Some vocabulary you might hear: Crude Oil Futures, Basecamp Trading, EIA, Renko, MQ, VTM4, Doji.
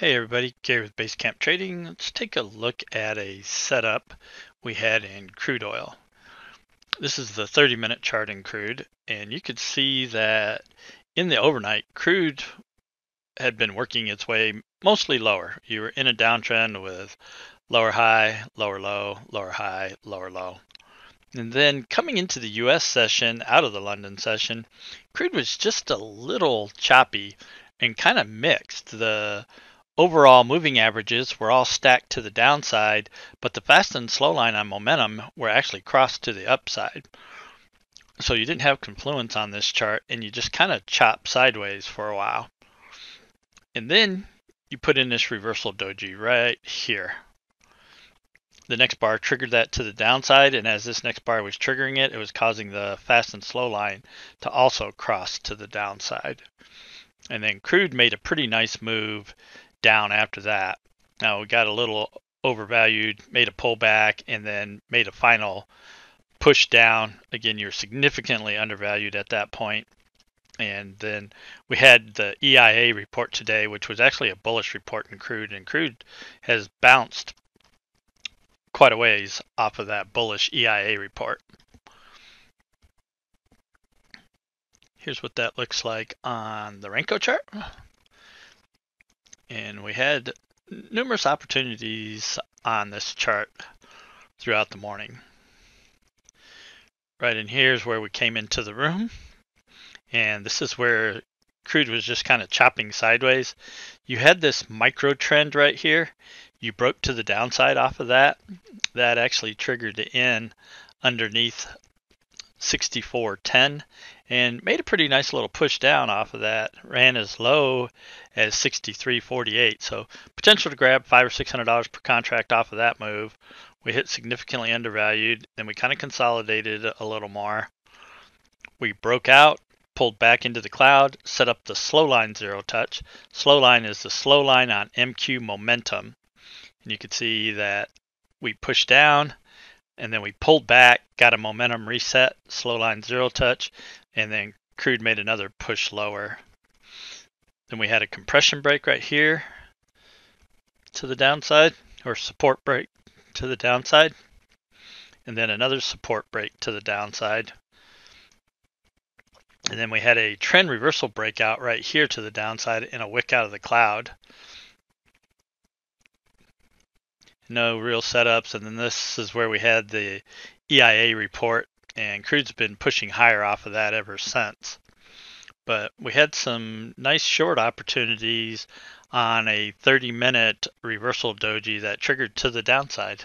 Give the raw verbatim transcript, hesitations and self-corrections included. Hey everybody, Gary with Basecamp Trading. Let's take a look at a setup we had in crude oil. This is the thirty minute chart in crude, and you could see that in the overnight, crude had been working its way mostly lower. You were in a downtrend with lower high, lower low, lower high, lower low. And then coming into the U S session, out of the London session, crude was just a little choppy and kind of mixed. The overall moving averages were all stacked to the downside, but the fast and slow line on momentum were actually crossed to the upside. So you didn't have confluence on this chart, and you just kind of chopped sideways for a while. And then you put in this reversal doji right here. The next bar triggered that to the downside, and as this next bar was triggering it, it was causing the fast and slow line to also cross to the downside. And then crude made a pretty nice move down after that. Now we got a little overvalued, made a pullback, and then made a final push down. Again, you're significantly undervalued at that point. And then we had the E I A report today, which was actually a bullish report in crude, and crude has bounced quite a ways off of that bullish E I A report. Here's what that looks like on the Renko chart. And we had numerous opportunities on this chart throughout the morning. Right in here is where we came into the room. And this is where crude was just kind of chopping sideways. You had this micro trend right here. You broke to the downside off of that. That actually triggered in underneath sixty-four ten and made a pretty nice little push down off of that. Ran as low as sixty-three forty-eight, so potential to grab five or six hundred dollars per contract off of that move. We hit significantly undervalued, then we kind of consolidated a little more. We broke out, pulled back into the cloud, set up the slow line zero touch. Slow line is the slow line on M Q momentum, and you can see that we pushed down. And then we pulled back, got a momentum reset, slow line zero touch, and then crude made another push lower. Then we had a compression break right here to the downside, or support break to the downside, and then another support break to the downside. And then we had a trend reversal breakout right here to the downside and a wick out of the cloud. No real setups, and then this is where we had the E I A report, and crude's been pushing higher off of that ever since. But we had some nice short opportunities on a thirty minute reversal doji that triggered to the downside.